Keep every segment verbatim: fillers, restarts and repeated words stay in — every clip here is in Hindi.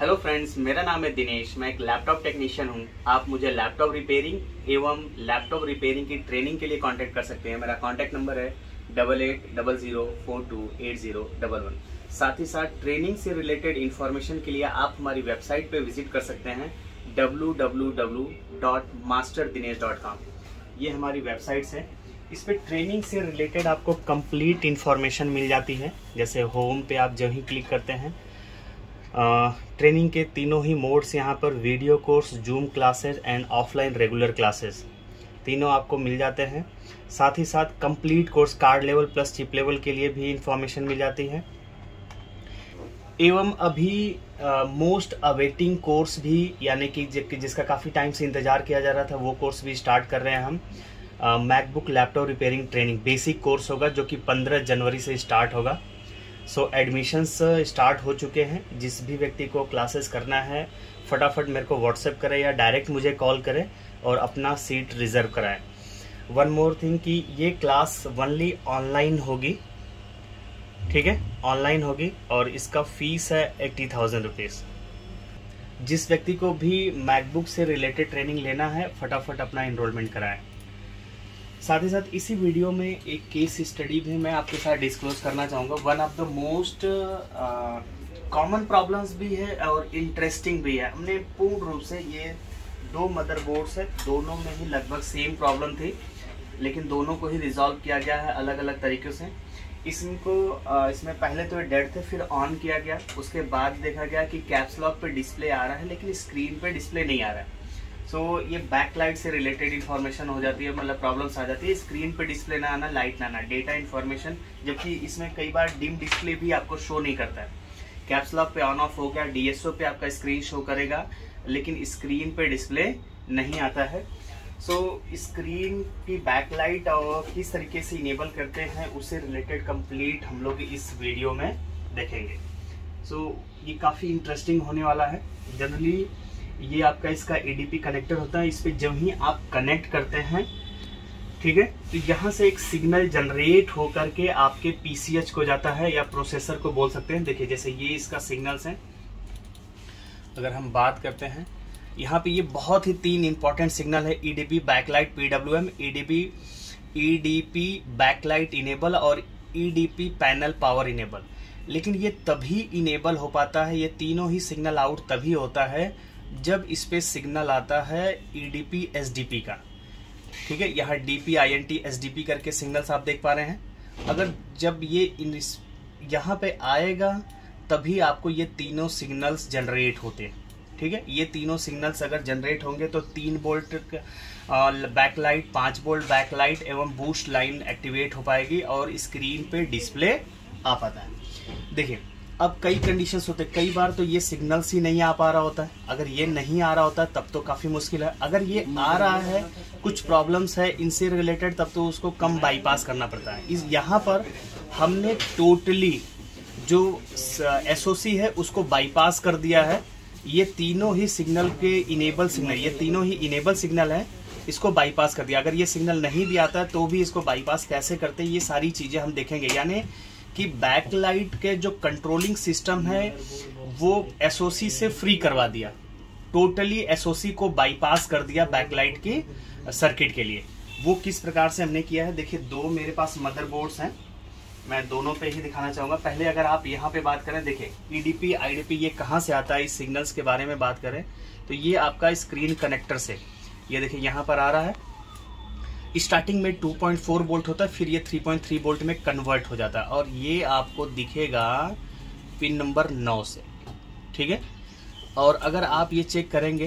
हेलो फ्रेंड्स, मेरा नाम है दिनेश। मैं एक लैपटॉप टेक्नीशियन हूं। आप मुझे लैपटॉप रिपेयरिंग एवं लैपटॉप रिपेयरिंग की ट्रेनिंग के लिए कांटेक्ट कर सकते हैं। मेरा कांटेक्ट नंबर है double eight double zero four two eight zero double one. साथ ही साथ ट्रेनिंग से रिलेटेड इन्फॉर्मेशन के लिए आप हमारी वेबसाइट पे विजिट कर सकते हैं W W W dot master Dinesh dot com. ये हमारी वेबसाइट्स हैं। इस पर ट्रेनिंग से रिलेटेड आपको कंप्लीट इन्फॉर्मेशन मिल जाती है। जैसे होम पे आप जब ही क्लिक करते हैं, ट्रेनिंग uh, के तीनों ही मोड्स यहाँ पर video course, zoom classes and offline regular classes तीनों आपको मिल जाते हैं। साथ ही साथ complete course card level plus chip level के लिए भी इंफॉर्मेशन मिल जाती है। एवं अभी मोस्ट अवेटिंग कोर्स भी, यानी कि जिसका काफ़ी टाइम से इंतज़ार किया जा रहा था, वो कोर्स भी स्टार्ट कर रहे हैं हम। MacBook laptop repairing training basic course होगा जो कि पंद्रह जनवरी से स्टार्ट होगा। सो एडमिशन्स स्टार्ट हो चुके हैं। जिस भी व्यक्ति को क्लासेस करना है फटाफट मेरे को व्हाट्सएप करें या डायरेक्ट मुझे कॉल करें और अपना सीट रिजर्व कराएं। वन मोर थिंग कि ये क्लास ओनली ऑनलाइन होगी, ठीक है, ऑनलाइन होगी और इसका फीस है एट्टी थाउजेंड रुपीज़। जिस व्यक्ति को भी मैकबुक से रिलेटेड ट्रेनिंग लेना है फटाफट अपना इनरोलमेंट कराएं। साथ ही साथ इसी वीडियो में एक केस स्टडी भी मैं आपके साथ डिस्क्लोज करना चाहूँगा। One of the most common problems भी है और इंटरेस्टिंग भी है। हमने पूर्ण रूप से ये दो मदरबोर्ड्स है, दोनों में ही लगभग सेम प्रॉब्लम थी, लेकिन दोनों को ही रिजॉल्व किया गया है अलग अलग तरीक़े से। इसको इसमें पहले तो डेड थे, फिर ऑन किया गया, उसके बाद देखा गया कि कैप्स लॉक पर डिस्प्ले आ रहा है लेकिन स्क्रीन पर डिस्प्ले नहीं आ रहा है। सो so, ये बैकलाइट से रिलेटेड इन्फॉर्मेशन हो जाती है, मतलब प्रॉब्लम्स आ जाती है। स्क्रीन पे डिस्प्ले ना आना, लाइट ना आना, डेटा इन्फॉर्मेशन, जबकि इसमें कई बार डिम डिस्प्ले भी आपको शो नहीं करता है। कैप्स लॉक पे ऑन ऑफ हो गया, डीएसओ पे आपका स्क्रीन शो करेगा लेकिन स्क्रीन पे डिस्प्ले नहीं आता है। सो so, स्क्रीन की बैकलाइट और किस तरीके से इनेबल करते हैं उससे रिलेटेड कम्प्लीट हम लोग इस वीडियो में देखेंगे। सो so, ये काफ़ी इंटरेस्टिंग होने वाला है। जनरली ये आपका इसका ए डी पी कनेक्टर होता है, इस पर जब ही आप कनेक्ट करते हैं, ठीक है, तो यहाँ से एक सिग्नल जनरेट होकर के आपके पी सी एच को जाता है या प्रोसेसर को बोल सकते हैं। देखिए जैसे ये इसका सिग्नल्स हैं। अगर हम बात करते हैं यहाँ पे, ये बहुत ही तीन इंपॉर्टेंट सिग्नल है: E D P backlight P W M, E D P E D P backlight enable और E D P panel power enable. लेकिन ये तभी इनेबल हो पाता है, ये तीनों ही सिग्नल आउट तभी होता है जब इस पे सिग्नल आता है E D P S D P का, ठीक है। यहाँ D P I N T S D P करके सिग्नल्स आप देख पा रहे हैं। अगर जब ये यहाँ पे आएगा तभी आपको ये तीनों सिग्नल्स जनरेट होते हैं, ठीक है। ये तीनों सिग्नल्स अगर जनरेट होंगे तो तीन वोल्ट बैकलाइट, पाँच वोल्ट बैकलाइट एवं बूस्ट लाइन एक्टिवेट हो पाएगी और स्क्रीन पे डिस्प्ले आ पाता है। देखिए अब कई कंडीशंस होते हैं, कई बार तो ये सिग्नल्स ही नहीं आ पा रहा होता है। अगर ये नहीं आ रहा होता तब तो काफ़ी मुश्किल है। अगर ये आ रहा है, कुछ प्रॉब्लम्स है इनसे रिलेटेड, तब तो उसको कम बाईपास करना पड़ता है। इस यहाँ पर हमने टोटली जो एस ओ सी है उसको बाईपास कर दिया है। ये तीनों ही सिग्नल के इनेबल सिग्नल, ये तीनों ही इनेबल सिग्नल है, इसको बाईपास कर दिया। अगर ये सिग्नल नहीं भी आता तो भी इसको बाईपास कैसे करते हैं, ये सारी चीज़ें हम देखेंगे। यानी कि बैकलाइट के जो कंट्रोलिंग सिस्टम है वो एस ओ सी से फ्री करवा दिया, टोटली एस ओ सी को बाईपास कर दिया बैकलाइट की सर्किट के लिए। वो किस प्रकार से हमने किया है, देखिए दो मेरे पास मदरबोर्ड्स हैं, मैं दोनों पे ही दिखाना चाहूँगा। पहले अगर आप यहाँ पे बात करें, देखिए E D P I D P ये कहाँ से आता है, इस सिग्नल्स के बारे में बात करें तो ये आपका स्क्रीन कनेक्टर से, ये देखिए यहाँ पर आ रहा है। स्टार्टिंग में टू पॉइंट फोर वोल्ट होता है, फिर ये थ्री पॉइंट थ्री वोल्ट में कन्वर्ट हो जाता है और ये आपको दिखेगा पिन नंबर नौ से, ठीक है। और अगर आप ये चेक करेंगे,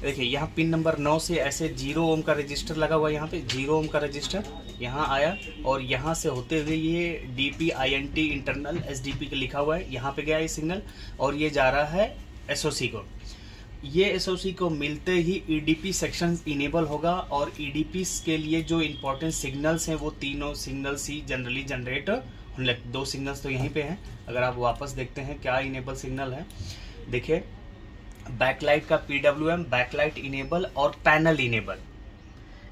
देखिए यहाँ पिन नंबर नौ से ऐसे जीरो ओम का रजिस्टर लगा हुआ है, यहाँ पे जीरो ओम का रजिस्टर यहाँ आया और यहाँ से होते हुए ये D P I N T internal S D P का लिखा हुआ है, यहाँ पे गया ये सिग्नल और ये जा रहा है एस ओ सी को। ये एस ओ सी को मिलते ही E D P section enable होगा और ई डी पी के लिए जो इम्पोर्टेंट सिग्नल्स हैं वो तीनों सिग्नल्स ही जनरली जनरेट होने लगते। दो सिग्नल्स तो यहीं पे हैं। अगर आप वापस देखते हैं क्या इनेबल सिग्नल है, देखिए बैकलाइट का P W M, backlight enable और पैनल इनेबल,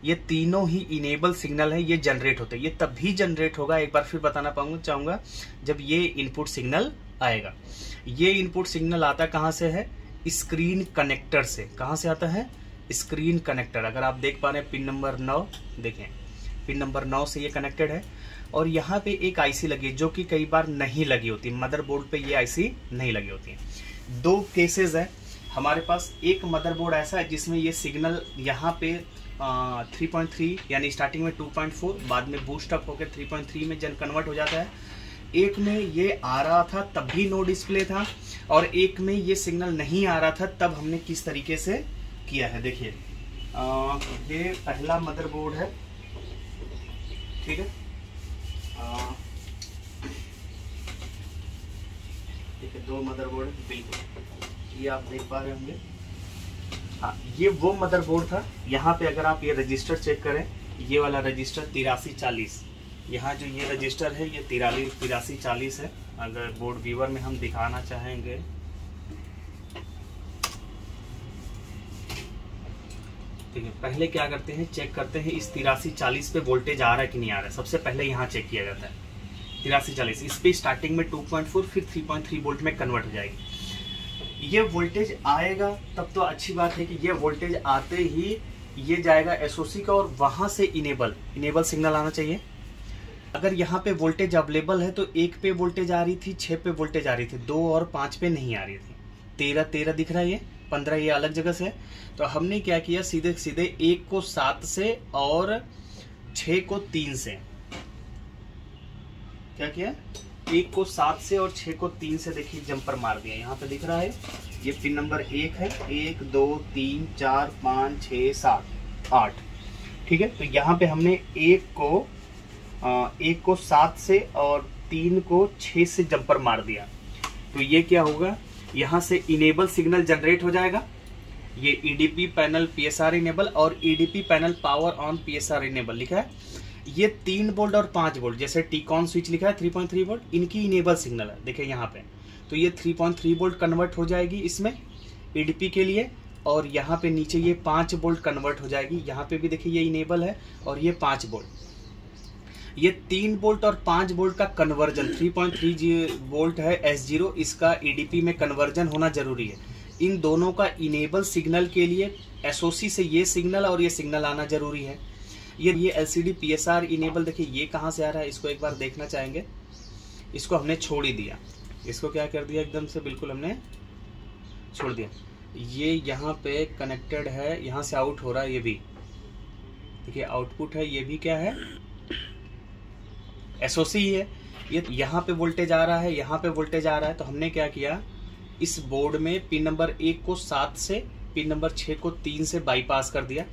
ये तीनों ही इनेबल सिग्नल है, ये जनरेट होते हैं। ये तभी जनरेट होगा, एक बार फिर बताना पाऊंगा चाहूँगा, जब ये इनपुट सिग्नल आएगा। ये इनपुट सिग्नल आता कहाँ से है? स्क्रीन कनेक्टर से। कहाँ से आता है? Screen connector. अगर आप देख पा रहे हैं पिन नंबर नौ, देखें पिन नंबर नौ से ये कनेक्टेड है। और यहाँ पे एक आईसी लगी है जो कि कई बार नहीं लगी होती, मदरबोर्ड पे ये आईसी नहीं लगी होती है। दो केसेस हैं हमारे पास, एक मदरबोर्ड ऐसा है जिसमें ये सिग्नल यहाँ पे थ्री पॉइंट थ्री यानी स्टार्टिंग में टू पॉइंट फोर, बाद में बूस्टअप होकर थ्री पॉइंट थ्री में जन कन्वर्ट हो जाता है। एक में ये आ रहा था तब भी नो डिस्प्ले था, और एक में ये सिग्नल नहीं आ रहा था, तब हमने किस तरीके से किया है देखिए। ये पहला मदरबोर्ड है, ठीक है ठीक है, दो मदरबोर्ड बिल्कुल, ये आप देख पा रहे होंगे। हाँ, ये वो मदरबोर्ड था। यहाँ पे अगर आप ये रजिस्टर चेक करें, ये वाला रजिस्टर तिरासी चालीस, यहाँ जो ये रजिस्टर है ये तिरासी चालीस है। अगर बोर्ड व्यूवर में हम दिखाना चाहेंगे, ठीक है, पहले क्या करते हैं चेक करते हैं इस तिरासी चालीस पे वोल्टेज आ रहा है कि नहीं आ रहा है। सबसे पहले यहाँ चेक किया जाता है तिरासी चालीस, इस पे स्टार्टिंग में टू पॉइंट फोर फिर थ्री पॉइंट थ्री वोल्ट में कन्वर्ट हो जाएगी। ये वोल्टेज आएगा तब तो अच्छी बात है कि ये वोल्टेज आते ही ये जाएगा एसओसी का, और वहाँ से इनेबल इनेबल सिग्नल आना चाहिए। अगर यहाँ पे वोल्टेज अवेलेबल है तो एक पे वोल्टेज आ रही थी, छः पे वोल्टेज आ रही थी, दो और पाँच पे नहीं आ रही थी। तेरह तेरह दिख रहा है, ये पंद्रह ये अलग जगह से है। तो हमने क्या किया, सीधे सीधे एक को सात से और छः को तीन से, क्या किया, एक को सात से और छः को तीन से देखिए जंपर मार दिया। यहाँ पे दिख रहा है ये पिन नंबर एक है, एक दो तीन चार पाँच छः सात आठ, ठीक है। तो यहाँ पे हमने एक को एक को सात से और तीन को छः से जंपर मार दिया। तो ये क्या होगा, यहाँ से इनेबल सिग्नल जनरेट हो जाएगा। ये ईडीपी पैनल पीएसआर इनेबल और EDP panel power on PSR enable लिखा है। ये तीन वोल्ट और पाँच वोल्ट, जैसे टीकॉन स्विच लिखा है थ्री पॉइंट थ्री वोल्ट, इनकी इनेबल सिग्नल है। देखिए यहाँ पे तो ये three point three volt convert हो जाएगी इसमें ईडीपी के लिए, और यहाँ पे नीचे ये पाँच वोल्ट कन्वर्ट हो जाएगी। यहाँ पे भी देखिए ये इनेबल है और ये पाँच वोल्ट, ये तीन वोल्ट और पाँच वोल्ट का conversion three point three volt है एस ज़ीरो, इसका ईडीपी में कन्वर्जन होना जरूरी है। इन दोनों का इनेबल सिग्नल के लिए एसओसी से ये सिग्नल और ये सिग्नल आना जरूरी है। ये ये एलसीडी पीएसआर इनेबल देखिए ये कहाँ से आ रहा है, इसको एक बार देखना चाहेंगे। इसको हमने छोड़ ही दिया, इसको क्या कर दिया एकदम से, बिल्कुल हमने छोड़ दिया। ये यहाँ पे कनेक्टेड है, यहाँ से आउट हो रहा है, ये भी देखिए आउटपुट है, ये भी क्या है एसओसी ही है। ये यहाँ पे वोल्टेज आ रहा है, यहाँ पे वोल्टेज आ रहा है। तो हमने क्या किया, इस बोर्ड में पिन नंबर एक को सात से, पिन नंबर छः को तीन से बाईपास कर दिया।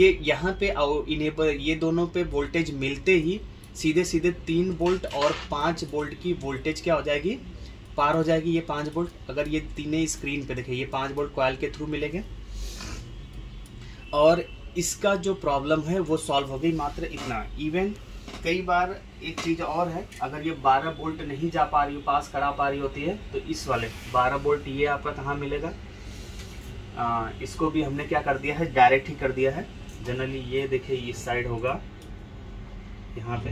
ये यहाँ पे इनेबल, ये दोनों पे वोल्टेज मिलते ही सीधे सीधे तीन वोल्ट और पाँच वोल्ट की वोल्टेज क्या हो जाएगी, पार हो जाएगी। ये पाँच वोल्ट, अगर ये तीनों स्क्रीन पे देखें, ये पाँच वोल्ट कॉइल के थ्रू मिलेंगे, और इसका जो प्रॉब्लम है वो सॉल्व हो गई। मात्र इतना। इवन कई बार एक चीज़ और है, अगर ये बारह वोल्ट नहीं जा पा रही हो, पास करा पा रही होती है, तो इस वाले बारह वोल्ट ये आपका कहाँ मिलेगा, आ, इसको भी हमने क्या कर दिया है, डायरेक्ट ही कर दिया है। जनरली ये देखिए इस साइड होगा, यहाँ पे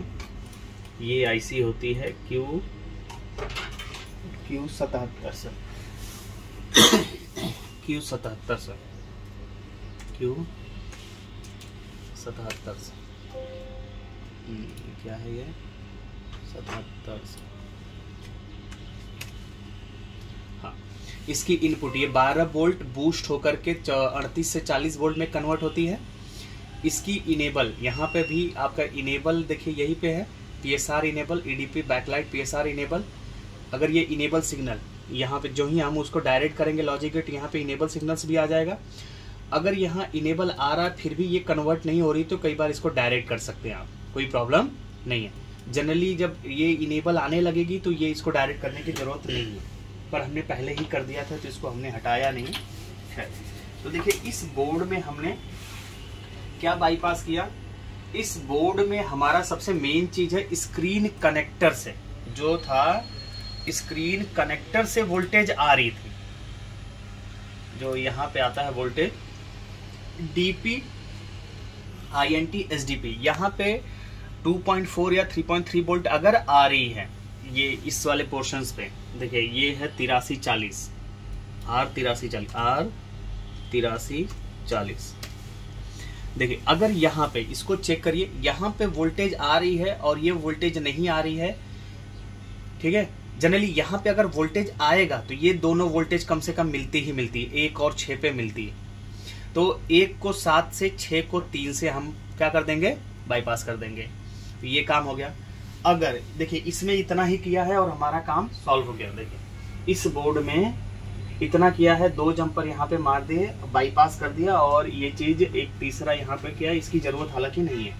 ये आईसी होती है क्यू क्यू सतहत्तर सर क्यू सतहत्तर सर क्यू सतहत्तर सर क्या है ये सतहत्तर। हाँ, इसकी इनपुट ये बारह वोल्ट बूस्ट होकर के अड़तीस से चालीस वोल्ट में कन्वर्ट होती है। इसकी इनेबल यहाँ पे भी आपका इनेबल देखिए यहीं पे है, PSR enable, EDP backlight PSR enable. अगर ये इनेबल सिग्नल यहाँ पे जो ही हम उसको डायरेक्ट करेंगे लॉजिक गेट, यहाँ पे इनेबल सिग्नल्स भी आ जाएगा। अगर यहाँ इनेबल आ रहा है फिर भी ये कन्वर्ट नहीं हो रही, तो कई बार इसको डायरेक्ट कर सकते हैं आप, कोई प्रॉब्लम नहीं है। जनरली जब ये इनेबल आने लगेगी तो ये इसको डायरेक्ट करने की ज़रूरत नहीं है, पर हमने पहले ही कर दिया था तो इसको हमने हटाया नहीं है। तो देखिए इस बोर्ड में हमने क्या बाईपास किया, इस बोर्ड में हमारा सबसे मेन चीज़ है स्क्रीन कनेक्टर से, जो था स्क्रीन कनेक्टर से वोल्टेज आ रही थी, जो यहाँ पे आता है voltage DP I N T S D P, यहाँ पे टू पॉइंट फोर या थ्री पॉइंट थ्री वोल्ट अगर आ रही है, ये इस वाले पोर्शंस पे देखिए, ये है तिरासी चालीस आर तिरासी चालीस आर तिरासी चालीस। देखिए अगर यहाँ पे इसको चेक करिए, यहाँ पे वोल्टेज आ रही है और ये वोल्टेज नहीं आ रही है, ठीक है। जनरली यहाँ पे अगर वोल्टेज आएगा तो ये दोनों वोल्टेज कम से कम मिलती ही मिलती है, एक और छः पे मिलती है। तो एक को सात से, छः को तीन से हम क्या कर देंगे, बाईपास कर देंगे। तो ये काम हो गया। अगर देखिए इसमें इतना ही किया है और हमारा काम सॉल्व हो गया। देखिए इस बोर्ड में इतना किया है, दो जंपर यहाँ पे मार दिए, बाईपास कर दिया, और ये चीज़ एक तीसरा यहाँ पे किया, इसकी ज़रूरत हालांकि नहीं है,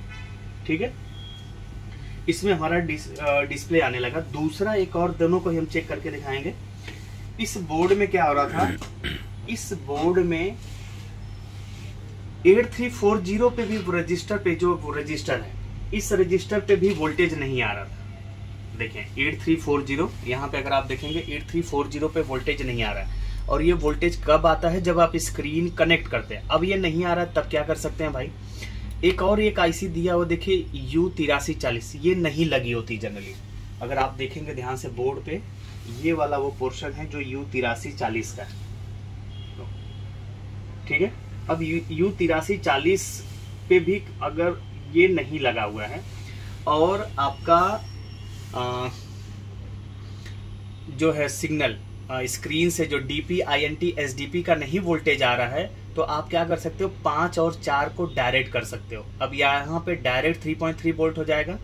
ठीक है। इसमें हमारा डिस, डिस्प्ले आने लगा। दूसरा एक और, दोनों को हम चेक करके दिखाएंगे। इस बोर्ड में क्या हो रहा था, इस बोर्ड में एट थ्री फोर जीरो पे भी रजिस्टर पे जो रजिस्टर है, इस रजिस्टर पे भी वोल्टेज नहीं आ रहा था। देखें एट थ्री फोर जीरो, यहाँ पे अगर आप देखेंगे एट थ्री फोर जीरो पे वोल्टेज नहीं आ रहा है। और ये वोल्टेज कब आता है, जब आप स्क्रीन कनेक्ट करते हैं। अब ये नहीं आ रहा है, तब क्या कर सकते हैं भाई, एक और एक आईसी दिया हुआ देखिए यू तिरासी चालीस, ये नहीं लगी होती जनरली। अगर आप देखेंगे ध्यान से बोर्ड पे, ये वाला वो पोर्शन है जो यू तिरासी चालीस का है, ठीक है। अब यू तिरासी चालीस पे भी अगर ये नहीं लगा हुआ है, और आपका आ, जो है सिग्नल आ, स्क्रीन से जो D P I N T S D P का नहीं वोल्टेज आ रहा है, तो आप क्या कर सकते हो, पाँच और चार को डायरेक्ट कर सकते हो। अब यहाँ पे direct three point three volt हो जाएगा।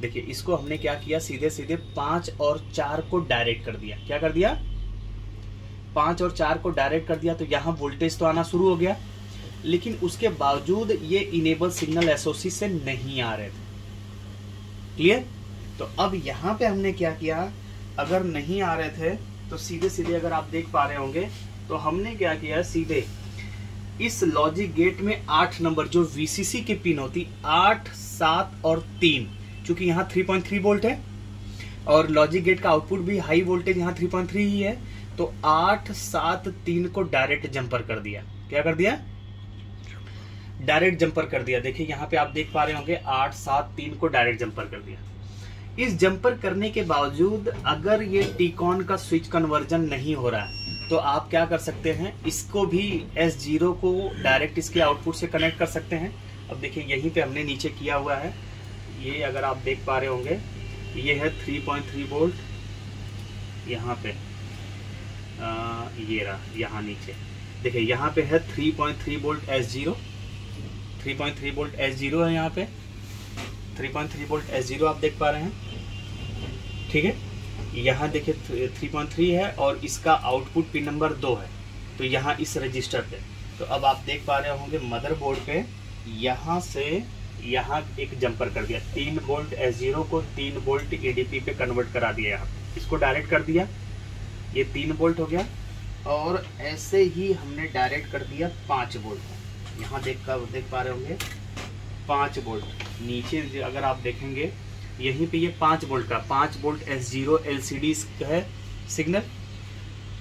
देखिए इसको हमने क्या किया, सीधे सीधे पाँच और चार को डायरेक्ट कर दिया। क्या कर दिया, पाँच और चार को डायरेक्ट कर दिया, तो यहाँ वोल्टेज तो आना शुरू हो गया। लेकिन उसके बावजूद ये इनेबल सिग्नल एसओसी से नहीं आ रहे थे, क्लियर। तो अब यहाँ पे हमने क्या किया, अगर नहीं आ रहे थे तो सीधे सीधे, अगर आप देख पा रहे होंगे, तो हमने क्या किया, सीधे इस लॉजिक गेट में आठ नंबर जो वीसीसी की पिन होती, आठ सात और तीन, क्योंकि यहाँ थ्री पॉइंट थ्री वोल्ट है और लॉजिक गेट का आउटपुट भी हाई वोल्टेज यहाँ थ्री पॉइंट थ्री ही है, तो आठ सात तीन को डायरेक्ट जंपर कर दिया। क्या कर दिया, डायरेक्ट जंपर कर दिया। देखिए यहाँ पे आप देख पा रहे होंगे, आठ सात तीन को डायरेक्ट जंपर कर दिया। इस जंपर करने के बावजूद अगर ये टीकॉन का स्विच कन्वर्जन नहीं हो रहा है, तो आप क्या कर सकते हैं, इसको भी एस जीरो को डायरेक्ट इसके आउटपुट से कनेक्ट कर सकते हैं। अब देखिए यहीं पे हमने नीचे किया हुआ है, ये अगर आप देख पा रहे होंगे, ये है थ्री पॉइंट थ्री वोल्ट, यहाँ पे आ, ये रहा यहाँ नीचे, देखिए यहाँ पे है three point three volt S zero, three point three volt S zero है यहाँ पे, three point three volt S zero आप देख पा रहे हैं, ठीक है। यहाँ देखिए थ्री पॉइंट थ्री है और इसका आउटपुट पिन नंबर दो है, तो यहाँ इस रजिस्टर पे। तो अब आप देख पा रहे होंगे मदरबोर्ड पे, यहाँ से यहाँ एक जंपर कर दिया, तीन वोल्ट एस जीरो को तीन वोल्ट एडीपी पे कन्वर्ट करा दिया, यहाँ इसको डायरेक्ट कर दिया, ये तीन वोल्ट हो गया। और ऐसे ही हमने डायरेक्ट कर दिया पाँच वोल्ट, यहाँ देख कर देख पा रहे होंगे पाँच वोल्ट, नीचे अगर आप देखेंगे यहीं पे ये पाँच वोल्ट का, पाँच volt S zero L C D है सिग्नल,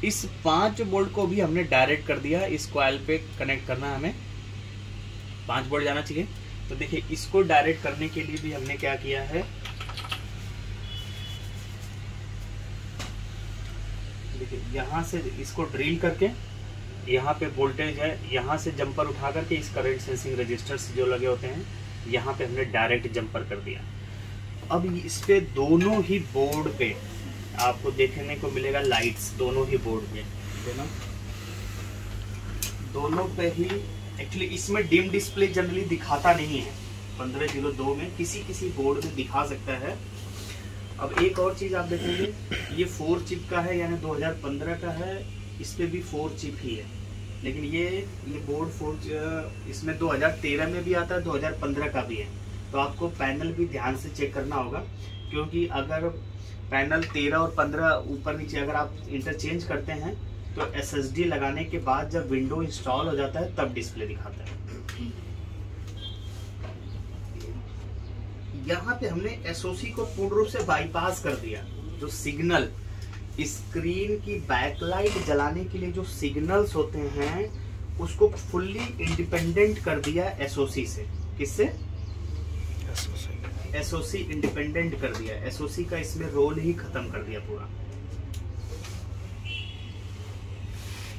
इस पाँच वोल्ट को भी हमने डायरेक्ट कर दिया, इस कॉइल पे कनेक्ट करना है हमें, पाँच वोल्ट जाना चाहिए। तो देखिए इसको डायरेक्ट करने के लिए भी हमने क्या किया है, देखिए यहाँ से इसको ड्रिल करके, यहाँ पे वोल्टेज है, यहाँ से जंपर उठा करके इस करंट सेंसिंग रजिस्टर्स जो लगे होते हैं, यहाँ पे हमने डायरेक्ट जंपर कर दिया। अब इस पे दोनों ही बोर्ड पे आपको देखने को मिलेगा लाइट्स, दोनों ही बोर्ड पे, दोनों दोनों पे ही। एक्चुअली इसमें डिम डिस्प्ले जनरली दिखाता नहीं है, पंद्रह जीरो दो में किसी किसी बोर्ड में दिखा सकता है। अब एक और चीज़ आप देखेंगे, ये फोर चिप का है, यानी दो हज़ार पंद्रह का है, इस पे भी फोर चिप ही है, लेकिन ये ये बोर्ड फोर, इसमें दो हज़ार तेरह में भी आता है, दो हज़ार पंद्रह का भी है। तो आपको पैनल भी ध्यान से चेक करना होगा, क्योंकि अगर पैनल तेरह और पंद्रह ऊपर नीचे अगर आप इंटरचेंज करते हैं, तो एसएसडी लगाने के बाद जब विंडो इंस्टॉल हो जाता है तब डिस्प्ले दिखाता है। यहाँ पे हमने एसओसी को पूर्ण रूप से बाईपास कर दिया। जो सिग्नल स्क्रीन की बैकलाइट जलाने के लिए जो सिग्नल्स होते हैं, उसको फुल्ली इंडिपेंडेंट कर दिया एसओसी से। किससे? एसओसी इंडिपेंडेंट कर दिया, एसओसी का इसमें रोल ही खत्म कर दिया पूरा।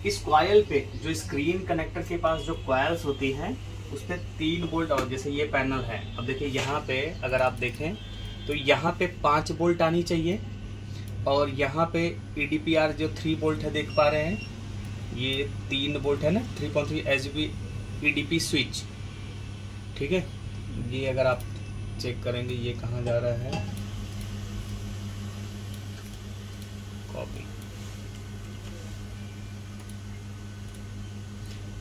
इस कॉयल पे जो स्क्रीन कनेक्टर के पास जो कॉयल्स होती हैं उसमें तीन बोल्ट, और जैसे ये पैनल है, अब देखिए यहाँ पे अगर आप देखें तो यहाँ पे पाँच बोल्ट आनी चाहिए, और यहाँ पे ई डी पी आर जो थ्री बोल्ट है देख पा रहे हैं, ये तीन बोल्ट है ना, three point three H B E D P switch, ठीक है। ये अगर आप चेक करेंगे ये कहाँ जा रहा है, कॉपी,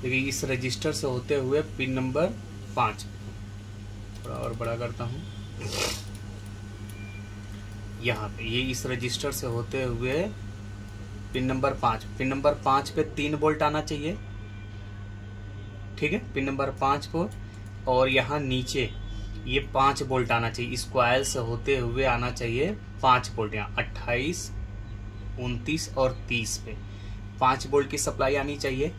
देखिए इस रजिस्टर से होते हुए पिन नंबर पाँच, थोड़ा और बड़ा करता हूँ, यहाँ पे ये इस रजिस्टर से होते हुए पिन नंबर पाँच, पिन नंबर पाँच पे तीन बोल्ट आना चाहिए, ठीक है, पिन नंबर पाँच को, और यहाँ नीचे ये पाँच बोल्ट आना चाहिए, इस कॉयल से होते हुए आना चाहिए पाँच बोल्ट, यहाँ अट्ठाईस, उनतीस और तीस पे पाँच बोल्ट की सप्लाई आनी चाहिए।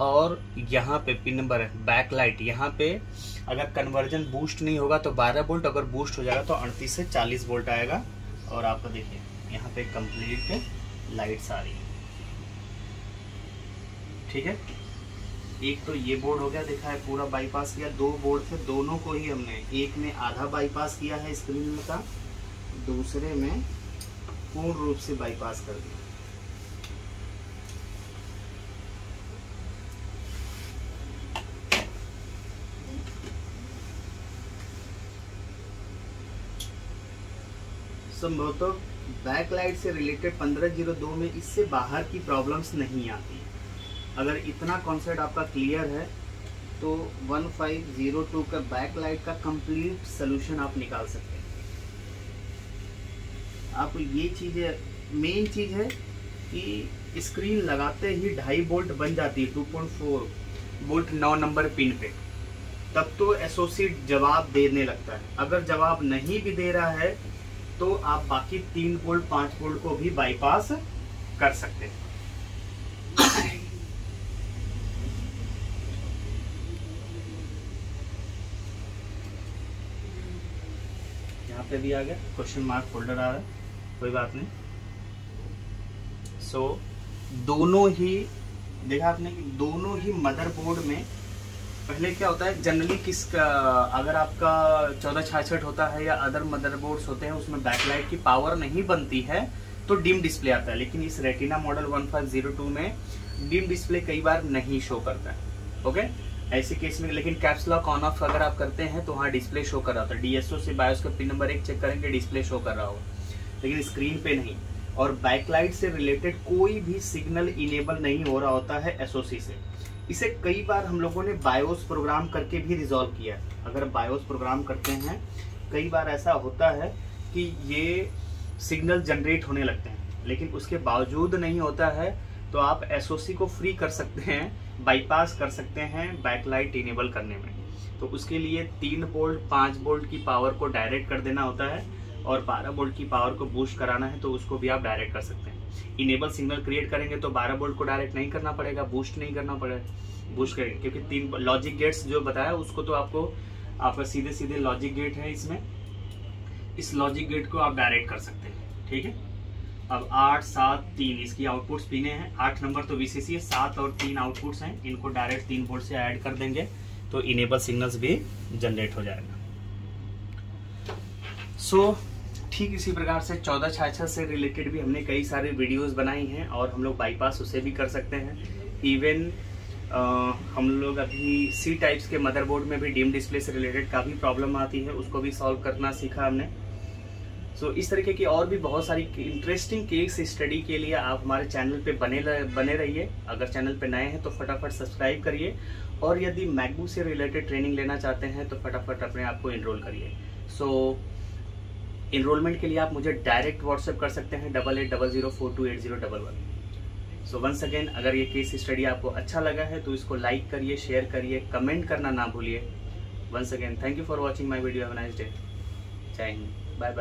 और यहाँ पे पिन नंबर है बैकलाइट, यहाँ पे अगर कन्वर्जन बूस्ट नहीं होगा तो बारह बोल्ट, अगर बूस्ट हो जाएगा तो अड़तीस से चालीस बोल्ट आएगा। और आपको देखिए यहाँ पे कंप्लीट लाइट्स आ रही है, ठीक है। एक तो ये बोर्ड हो गया, देखा है पूरा बाईपास किया, दो बोर्ड थे दोनों को ही हमने, एक में आधा बाईपास किया है स्क्रीन में का, दूसरे में पूर्ण रूप से बाईपास कर दिया। संभवतः बैकलाइट से रिलेटेड पंद्रह जीरो दो में इससे बाहर की प्रॉब्लम्स नहीं आती। अगर इतना कॉन्सेप्ट आपका क्लियर है तो पंद्रह जीरो दो का बैकलाइट का कंप्लीट सलूशन आप निकाल सकते हैं। आपको ये चीज़ें, मेन चीज़ है कि स्क्रीन लगाते ही ढाई बोल्ट बन जाती है दो पॉइंट चार बोल्ट नौ नंबर पिन पे, तब तो एसओसी जवाब देने लगता है। अगर जवाब नहीं भी दे रहा है तो आप बाकी तीन बोल्ट पाँच बोल्ट को भी बाईपास कर सकते हैं। यहाँ पे भी आ गया क्वेश्चन मार्क फोल्डर आ रहा है, कोई बात नहीं। सो so, दोनों ही देखा आपने कि दोनों ही मदरबोर्ड में पहले क्या होता है, जनरली किसका, अगर आपका चौदह छियासठ होता है या अदर मदरबोर्ड्स होते हैं उसमें बैकलाइट की पावर नहीं बनती है तो डिम डिस्प्ले आता है, लेकिन इस रेटिना मॉडल पंद्रह जीरो दो में डिम डिस्प्ले कई बार नहीं शो करता है, ओके। ऐसे केस में लेकिन कैप्स लॉक ऑन ऑफ अगर आप करते हैं तो हाँ डिस्प्ले शो कर रहा होता है। डीएसओ से बायोस का पिन नंबर एक चेक करेंगे, डिस्प्ले शो कर रहा हो लेकिन स्क्रीन पे नहीं, और बैकलाइट से रिलेटेड कोई भी सिग्नल इनेबल नहीं हो रहा होता है एसओसी से। इसे कई बार हम लोगों ने बायोस प्रोग्राम करके भी रिजॉल्व किया है। अगर बायोस प्रोग्राम करते हैं कई बार ऐसा होता है कि ये सिग्नल जनरेट होने लगते हैं, लेकिन उसके बावजूद नहीं होता है, तो आप एसओसी को फ्री कर सकते हैं, बाईपास कर सकते हैं बैकलाइट इनेबल करने में। तो उसके लिए तीन बोल्ट पाँच बोल्ट की पावर को डायरेक्ट कर देना होता है, और बारह बोल्ट की पावर को बूस्ट कराना है तो उसको भी आप डायरेक्ट कर सकते हैं। इनेबल सिग्नल क्रिएट करेंगे तो बारह बोल्ट को डायरेक्ट नहीं करना पड़ेगा, बूस्ट नहीं करना पड़ेगा, बूस्ट करेंगे क्योंकि तीन लॉजिक गेट्स जो बताया उसको तो आपको, आपका सीधे सीधे लॉजिक गेट है इसमें, इस लॉजिक गेट को आप डायरेक्ट कर सकते हैं, ठीक है। अब आठ सात तीन इसकी आउटपुट्स पिने हैं, आठ नंबर तो वीसीसी है, सात और तीन आउटपुट्स हैं, इनको डायरेक्ट तीन बोल्ट से ऐड कर देंगे तो इनेबल सिग्नल्स भी जनरेट हो जाएगा। सो so, ठीक इसी प्रकार से चौदह छियासठ से रिलेटेड भी हमने कई सारे वीडियोस बनाई हैं, और हम लोग बाईपास उसे भी कर सकते हैं। इवन हम लोग अभी सी टाइप्स के मदरबोर्ड में भी डीम डिस्प्ले से रिलेटेड काफ़ी प्रॉब्लम आती है, उसको भी सॉल्व करना सीखा हमने। सो so, इस तरीके की और भी बहुत सारी इंटरेस्टिंग केस स्टडी के लिए आप हमारे चैनल पे बने बने रहिए। अगर चैनल पे नए हैं तो फटाफट सब्सक्राइब करिए, और यदि मैकबुक से रिलेटेड ट्रेनिंग लेना चाहते हैं तो फटाफट अपने आप को एनरोल करिए। सो so, इनरोलमेंट के लिए आप मुझे डायरेक्ट व्हाट्सएप कर सकते हैं double eight double zero four two eight zero double one. So once again, अगर ये केस स्टडी आपको अच्छा लगा है तो इसको लाइक करिए, शेयर करिए, कमेंट करना ना भूलिए। Once again thank you for watching my video, have a nice day, जय हिंद, बाय बाय।